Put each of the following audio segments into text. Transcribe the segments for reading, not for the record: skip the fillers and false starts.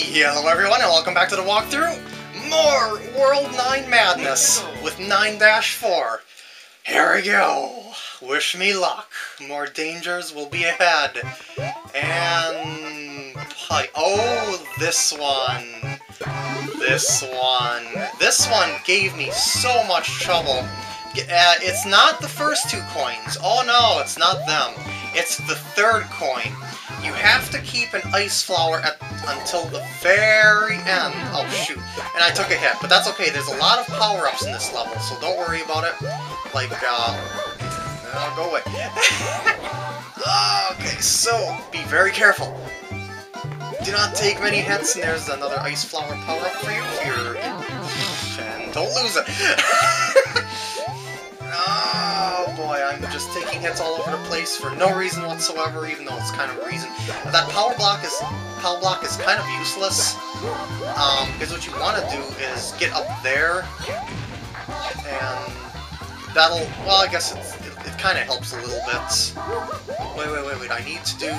Hey, hello everyone, and welcome back to the walkthrough. More World 9 Madness with 9-4. Here we go. Wish me luck. More dangers will be ahead. And... oh, this one. This one. This one gave me so much trouble. It's not the first two coins. Oh no, it's not them. It's the third coin. You have to keep an ice flower until the very end. Oh shoot, and I took a hit, but that's okay. There's a lot of power-ups in this level, so don't worry about it. Like, I'll go away. Okay, so, be very careful. Do not take many hits, and there's another ice flower power-up for you here. And don't lose it. Oh boy, I'm just taking hits all over the place for no reason whatsoever, even though it's kind of a reason. That power block is kind of useless, because what you want to do is get up there, and that'll, well, I guess it kind of helps a little bit. Wait, I need to do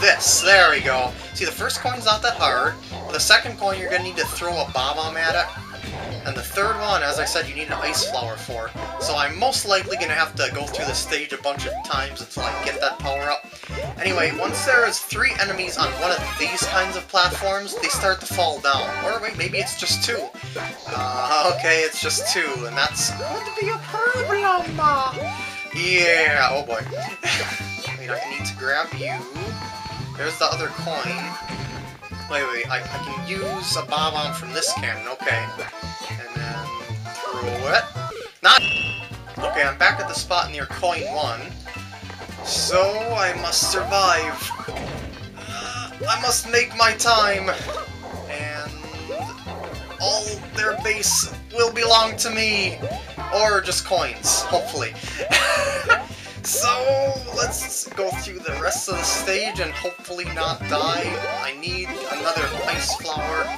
this. There we go. See, the first coin's not that hard, but the second coin you're going to need to throw a bomb at it. And the third one, as I said, you need an ice flower for. So I'm most likely going to have to go through this stage a bunch of times until I get that power up. Anyway, once there is 3 enemies on one of these kinds of platforms, they start to fall down. Or wait, maybe it's just 2. Okay, it's just 2, and that's going to be a problem. Yeah, oh boy. Wait, I need to grab you. There's the other coin. Wait, I can use a bomb from this cannon, okay. Okay, I'm back at the spot near coin 1, so I must survive. I must make my time, and all their base will belong to me, or just coins, hopefully. So let's go through the rest of the stage and hopefully not die. I need another ice flower,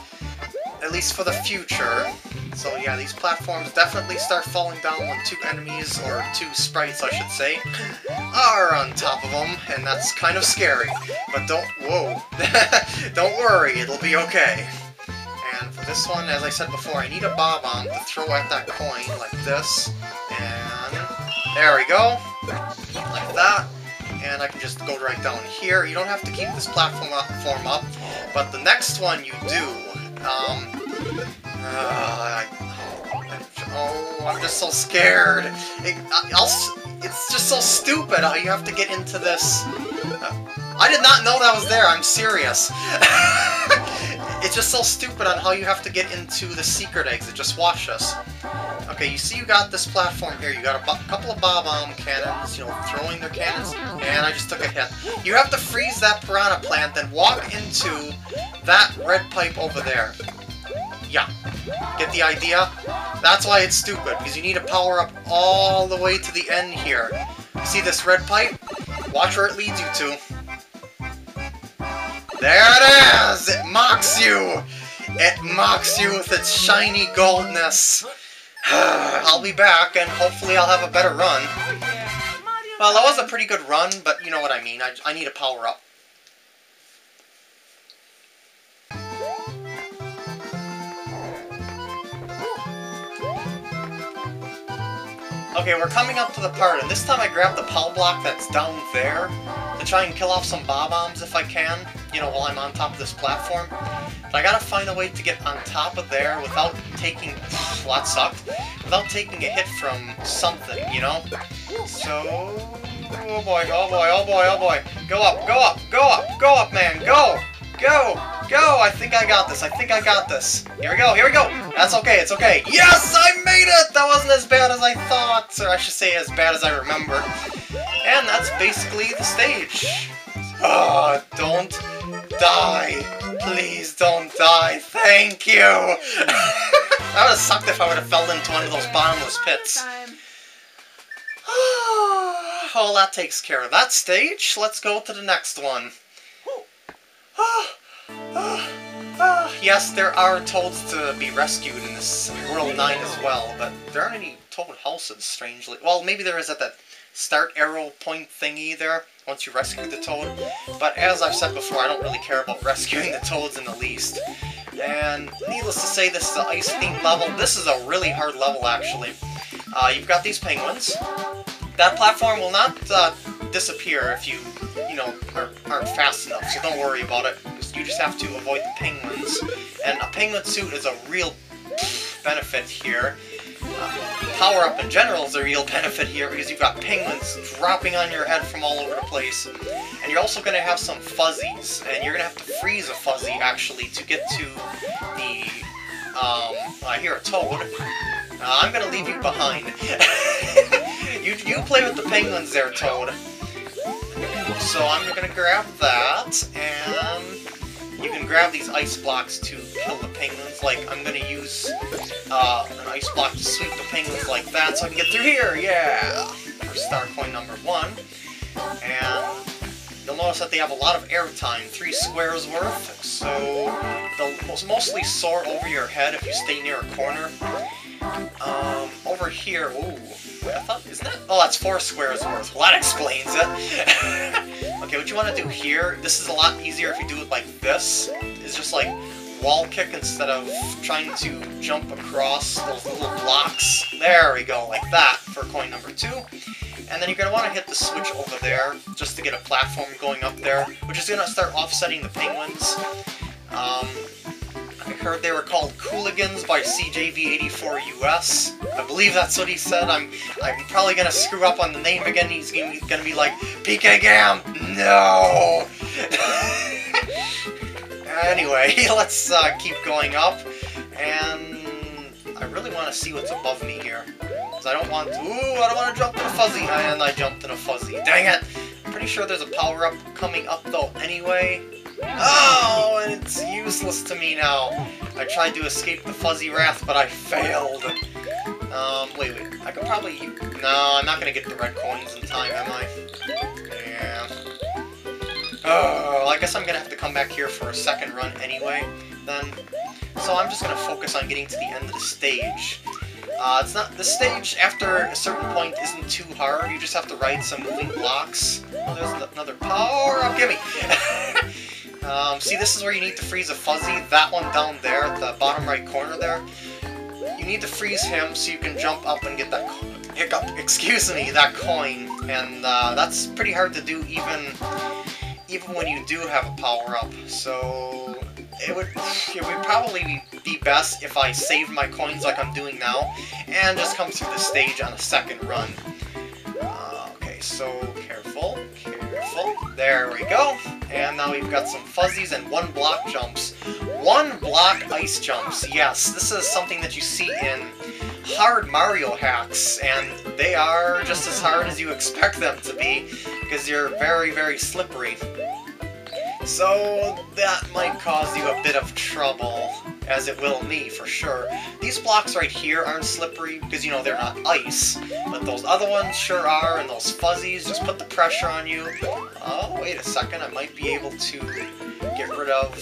at least for the future. So yeah, these platforms definitely start falling down when 2 enemies, or 2 sprites I should say, are on top of them, and that's kind of scary. But don't worry, it'll be okay. And for this one, as I said before, I need a bob-omb to throw at that coin, like this, and there we go, like that. And I can just go right down here. You don't have to keep this platform up, but the next one you do. I'm just so scared. It's just so stupid how you have to get into this. I did not know that was there, I'm serious. It's just so stupid on how you have to get into the secret exit. Just watch us. Okay, you see you got this platform here. You got a couple of bob-omb cannons, you know, throwing their cannons. And I just took a hit. You have to freeze that piranha plant, then walk into that red pipe over there. Yeah, get the idea? That's why it's stupid, because you need to power up all the way to the end here. See this red pipe? Watch where it leads you to. There it is! It mocks you! It mocks you with its shiny goldness. I'll be back, and hopefully I'll have a better run. Well, that was a pretty good run, but you know what I mean. I need to power up. Okay, we're coming up to the part, and this time I grab the power block that's down there to try and kill off some bob-ombs if I can, you know, while I'm on top of this platform. But I gotta find a way to get on top of there without taking... well, that sucked. Without taking a hit from something, you know? So... oh boy, oh boy, oh boy, oh boy. Go up, go up, go up, go up, man, go! Go! Go! I think I got this, I think I got this. Here we go, here we go! That's okay, it's okay. Yes, I made it! That wasn't as bad as I thought, or I should say as bad as I remember. And that's basically the stage. Oh, don't die. Please don't die. Thank you! That would have sucked if I would have fell into one of those bottomless pits. Oh, well, that takes care of that stage. Let's go to the next one. Yes, there are toads to be rescued in this World 9 as well, but there aren't any toad houses, strangely. Well, maybe there is at that start arrow point thingy there once you rescue the Toad. But as I've said before, I don't really care about rescuing the Toads in the least. And needless to say, this is an ice-themed level. This is a really hard level, actually. You've got these penguins. That platform will not disappear if you, aren't fast enough, so don't worry about it. You just have to avoid the penguins. And a penguin suit is a real benefit here. Power-up in general is a real benefit here because you've got penguins dropping on your head from all over the place. And you're also going to have some fuzzies, and you're going to have to freeze a fuzzy, actually, to get to the... I hear a Toad. I'm going to leave you behind. You play with the penguins there, Toad. So I'm going to grab that, and you can grab these ice blocks to kill the penguins. Like, I'm going to use an ice block to sweep the penguins like that so I can get through here, yeah! For star coin number one. And you'll notice that they have a lot of air time, 3 squares worth, so they'll mostly soar over your head if you stay near a corner. Over here, ooh, wait, I thought, isn't that? Oh, that's 4 squares worth. Well, that explains it. Okay, what you want to do here, this is a lot easier if you do it like this. It's just like wall kick instead of trying to jump across those little blocks. There we go, like that for coin number 2. And then you're going to want to hit the switch over there just to get a platform going up there, which is going to start offsetting the penguins. I heard they were called Cooligans by CJV84US. I believe that's what he said. I'm probably gonna screw up on the name again. He's gonna be like, PkGam! No! Anyway, let's keep going up. And I really want to see what's above me here. Because I don't want to... Ooh, I don't want to jump in a fuzzy! And I jumped in a fuzzy. Dang it! I'm pretty sure there's a power-up coming up, though, anyway. Oh, and it's useless to me now. I tried to escape the fuzzy wrath, but I failed. Wait, I could probably... No, I'm not gonna get the red coins in time, am I? Yeah. Oh, I guess I'm gonna have to come back here for a second run anyway, then. So I'm just gonna focus on getting to the end of the stage. It's not... The stage, after a certain point, isn't too hard. You just have to ride some moving blocks. Oh, there's another power-up! Gimme! See, this is where you need to freeze a fuzzy, that one down there, at the bottom right corner there. You need to freeze him so you can jump up and get that that coin. And that's pretty hard to do even when you do have a power-up. So it would probably be best if I saved my coins like I'm doing now, and just come through the stage on a second run. Okay, so careful, careful. There we go. And now we've got some fuzzies and 1 block jumps. 1 block ice jumps, yes. This is something that you see in hard Mario hacks, and they are just as hard as you expect them to be, because you're very, very slippery. So that might cause you a bit of trouble, as it will me, for sure. These blocks right here aren't slippery, because, you know, they're not ice. But those other ones sure are, and those fuzzies just put the pressure on you. Oh, wait a second, I might be able to get rid of...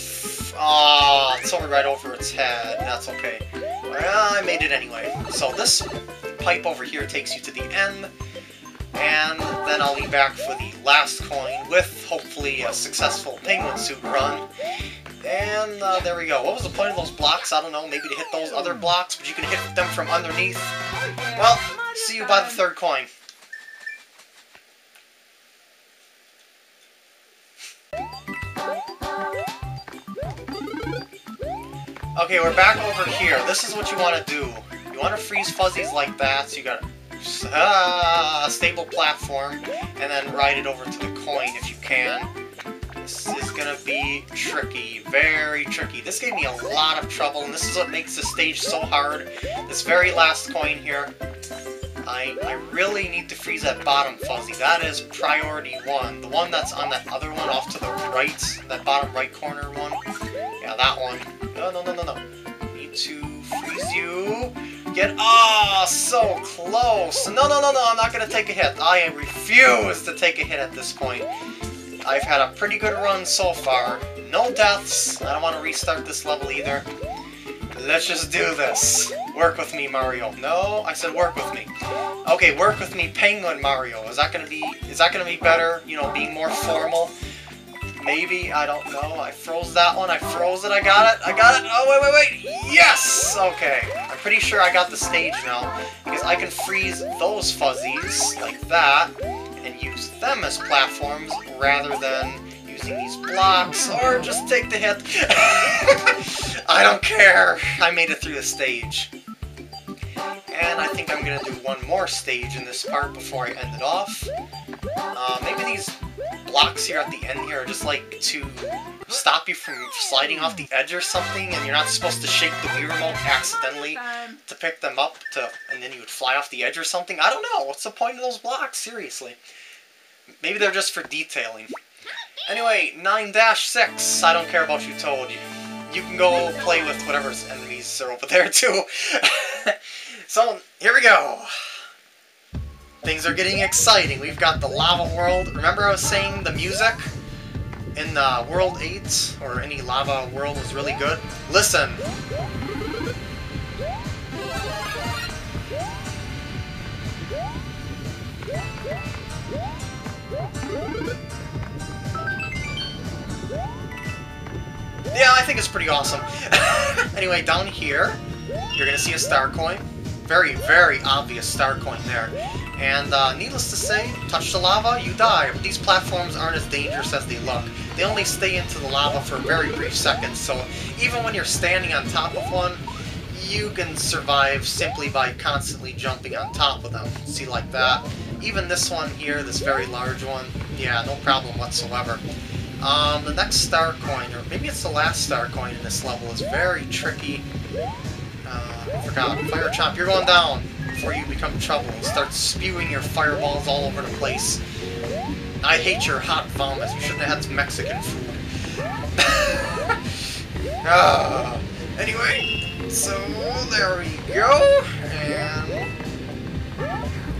Ah, it's over right over its head, that's okay. Well, I made it anyway. So this pipe over here takes you to the end, and then I'll be back for the last coin with, hopefully, a successful penguin suit run. And there we go. What was the point of those blocks? I don't know, maybe to hit those other blocks, but you can hit them from underneath. Well, see you by the 3rd coin. Okay, we're back over here. This is what you want to do. You want to freeze fuzzies like that, so you got a stable platform, and then ride it over to the coin if you can. This is gonna be tricky, very tricky. This gave me a lot of trouble, and this is what makes this stage so hard. This very last coin here, I really need to freeze that bottom fuzzy. That is priority 1. The one that's on that other one off to the right, that bottom right corner one. Yeah, that one. No. Need to freeze you. Get... Ah, oh, so close. No, I'm not gonna take a hit. I refuse to take a hit at this point. I've had a pretty good run so far. No deaths. I don't want to restart this level either. Let's just do this. Work with me, Mario. No, I said work with me. Okay, work with me, Penguin Mario. Is that gonna be better? You know, being more formal? Maybe, I don't know. I froze that one. I froze it. I got it. Oh, wait. Yes! Okay. I'm pretty sure I got the stage now, because I can freeze those fuzzies like that and use them as platforms rather than using these blocks, or just take the hit. I don't care. I made it through the stage. And I think I'm going to do one more stage in this part before I end it off. Maybe these blocks here at the end here are just like to stop you from sliding off the edge or something, and you're not supposed to shake the Wii Remote accidentally to pick them up, and then you would fly off the edge or something. I don't know. What's the point of those blocks? Seriously. Maybe they're just for detailing. Anyway, 9-6. I don't care about you, Toad. You can go play with whatever enemies are over there, too. So, here we go. Things are getting exciting. We've got the lava world. Remember I was saying the music in the World 8, or any lava world, was really good? Listen. Yeah, I think it's pretty awesome. Anyway, down here, you're going to see a star coin. Very, very obvious star coin there. And needless to say, touch the lava, you die. But these platforms aren't as dangerous as they look. They only stay into the lava for very brief seconds. So even when you're standing on top of one, you can survive simply by constantly jumping on top of them. See, like that. Even this one here, this very large one, yeah, no problem whatsoever. The next star coin, or maybe it's the last star coin in this level, is very tricky. I forgot. Fire Chomp, you're going down before you become trouble and start spewing your fireballs all over the place. I hate your hot vomit. You shouldn't have had some Mexican food. Anyway, so there we go. And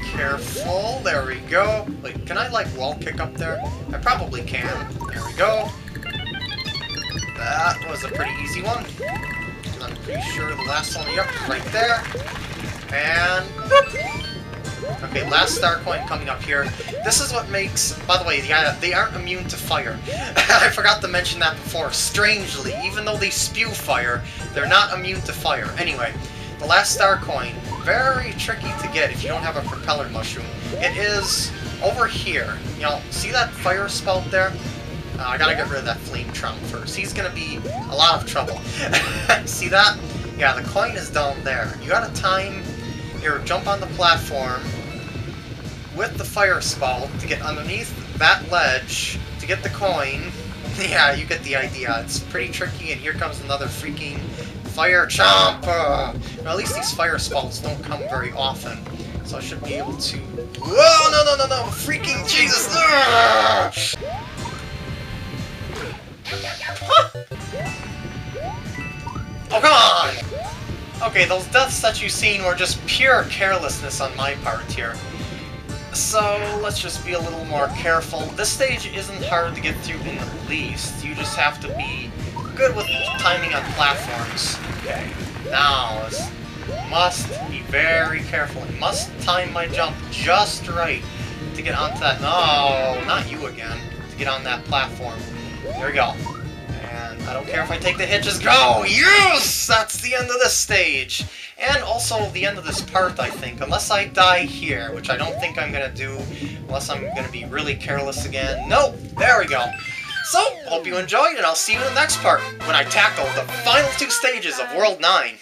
careful, there we go. Wait, can I, like, wall kick up there? I probably can. There we go. That was a pretty easy one. I'm pretty sure the last one, yep, right there. And whoop. Okay, last star coin coming up here. This is what makes, by the way, they aren't immune to fire. I forgot to mention that before. Strangely, even though they spew fire, they're not immune to fire. Anyway, the last star coin, very tricky to get if you don't have a propeller mushroom. It is over here. You know, see that fire spout there? I gotta get rid of that Flame Tron first. He's gonna be a lot of trouble. See that? Yeah, the coin is down there. You gotta time your jump on the platform with the fire spout to get underneath that ledge to get the coin. Yeah, you get the idea. It's pretty tricky, and here comes another freaking Fire Chomp! Well, at least these fire spouts don't come very often, so I should be able to... Whoa! No! Freaking Jesus! Oh, come on! Okay, those deaths that you've seen were just pure carelessness on my part here. So, let's just be a little more careful. This stage isn't hard to get through in the least. You just have to be good with timing on platforms. Okay, now, must be very careful. I must time my jump just right to get onto that... No, not you again. To get on that platform. There we go. And I don't care if I take the hit, just go! Yes! That's the end of this stage! And also the end of this part, I think. Unless I die here, which I don't think I'm gonna do, unless I'm gonna be really careless again. Nope! There we go. So, hope you enjoyed, and I'll see you in the next part, when I tackle the final two stages of World 9.